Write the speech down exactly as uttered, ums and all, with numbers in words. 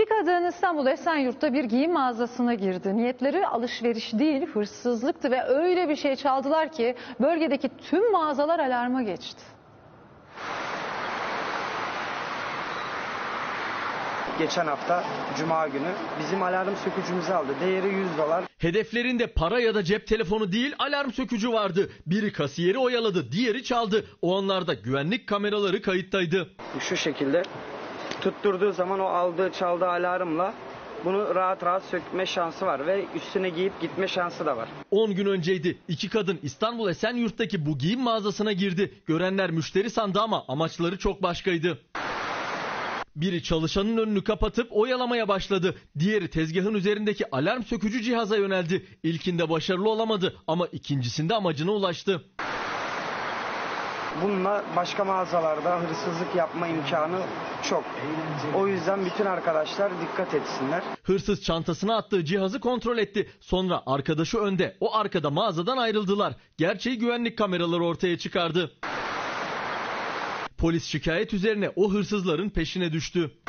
İki kadın İstanbul Esenyurt'ta bir giyim mağazasına girdi. Niyetleri alışveriş değil, hırsızlıktı ve öyle bir şey çaldılar ki bölgedeki tüm mağazalar alarma geçti. Geçen hafta Cuma günü bizim alarm sökücümüzü aldı. Değeri yüz dolar. Hedeflerinde para ya da cep telefonu değil alarm sökücü vardı. Biri kasiyeri oyaladı, diğeri çaldı. O anlarda güvenlik kameraları kayıttaydı. Şu şekilde tutturduğu zaman o aldığı çaldığı alarmla bunu rahat rahat sökme şansı var ve üstüne giyip gitme şansı da var. on gün önceydi. İki kadın İstanbul Esenyurt'taki bu giyim mağazasına girdi. Görenler müşteri sandı ama amaçları çok başkaydı. Biri çalışanın önünü kapatıp oyalamaya başladı. Diğeri tezgahın üzerindeki alarm sökücü cihaza yöneldi. İlkinde başarılı olamadı ama ikincisinde amacına ulaştı. Bununla başka mağazalarda hırsızlık yapma imkanı çok. O yüzden bütün arkadaşlar dikkat etsinler. Hırsız çantasına attığı cihazı kontrol etti. Sonra arkadaşı önde, o arkada mağazadan ayrıldılar. Gerçeği güvenlik kameraları ortaya çıkardı. Polis şikayet üzerine o hırsızların peşine düştü.